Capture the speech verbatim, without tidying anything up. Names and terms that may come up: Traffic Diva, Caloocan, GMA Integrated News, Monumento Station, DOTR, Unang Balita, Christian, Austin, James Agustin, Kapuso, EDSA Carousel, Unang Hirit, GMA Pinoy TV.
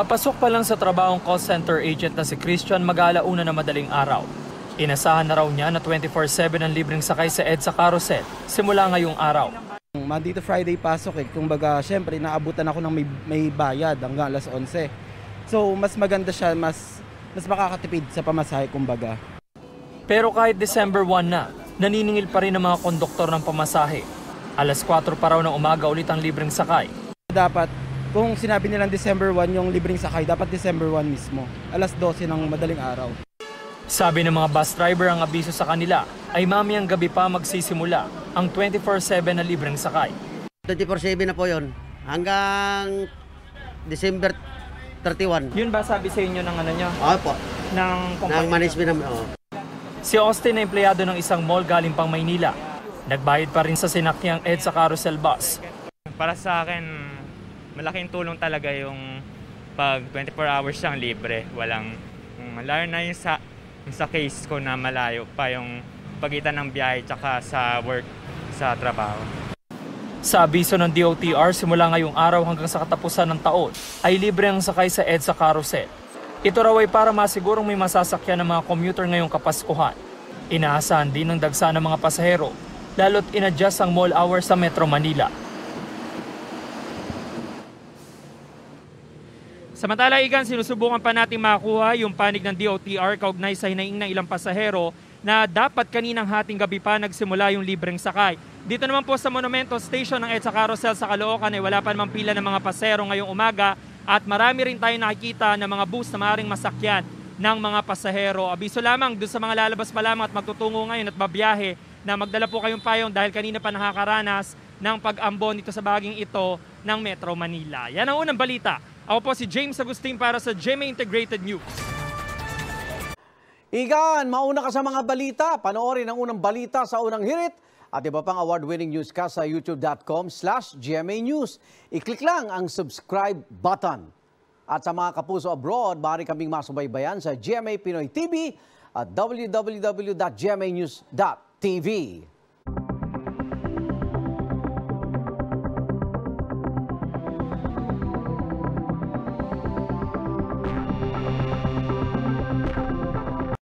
Papasok pa lang sa trabahong call center agent na si Christian mag-alauna na madaling araw. Inasahan na raw niya na twenty-four seven ang libreng sakay sa EDSA Carousel simula ngayong araw. Monday to Friday pasok eh. Kung baga, syempre, naabutan ako ng may, may bayad hanggang alas onse. So, mas maganda siya, mas, mas makakatipid sa pamasahe, kumbaga. Pero kahit December one na, naniningil pa rin ang mga konduktor ng pamasahe. alas kwatro pa raw ng umaga ulit ang libreng sakay. Dapat... Kung sinabi nilang December one yung libreng sakay, dapat December one mismo, alas dose ng madaling araw. Sabi ng mga bus driver, ang abiso sa kanila ay mamayang gabi pa magsisimula ang twenty-four seven na libreng sakay. twenty-four seven na po yun, hanggang December thirty-one. Yun ba sabi sa inyo ng ano nyo? Oo po. Ng, ng management naman, oo. Si Austin na empleyado ng isang mall galing pang Maynila. Nagbayad pa rin sa sinakyang EDSA Carousel bus. Para sa akin... malaking tulong talaga yung pag twenty-four hours siyang libre. Walang, lalo na yung sa, sa case ko na malayo pa yung pagitan ng biyahe tsaka sa work, sa trabaho. Sa abiso ng D O T R, simula ngayong araw hanggang sa katapusan ng taon, ay libre ang sakay sa EDSA Carousel. Ito raw ay para masigurong may masasakyan ng mga commuter ngayong Kapaskuhan. Inaasahan din ng dagsa ng mga pasahero, lalo't inadjust ang mall hours sa Metro Manila. Samantala, Igan, sinusubukan pa natin makuha yung panig ng D O T R kaugnay sa hinaing ng ilang pasahero na dapat kaninang hating gabi pa nagsimula yung libreng sakay. Dito naman po sa Monumento Station ng EDSA Carousel sa Caloocan ay wala pa namang pila ng mga pasahero ngayong umaga at marami rin tayong nakikita ng mga bus na maaaring masakyan ng mga pasahero. Abiso lamang doon sa mga lalabas pa lamang at magtutungo ngayon at babiyahe na magdala po kayong payong dahil kanina pa nakakaranas ng pag-ambon dito sa bahaging ito ng Metro Manila. Yan ang unang balita. Ako po si James Agustin para sa G M A Integrated News. Igan, mauna ka sa mga balita. Panoorin ang unang balita sa Unang Hirit at iba pang award-winning newscast sa youtube dot com slash G M A News. I-click lang ang subscribe button. At sa mga kapuso abroad, maaari kaming masubaybayan sa G M A Pinoy T V at w w w dot G M A News dot T V.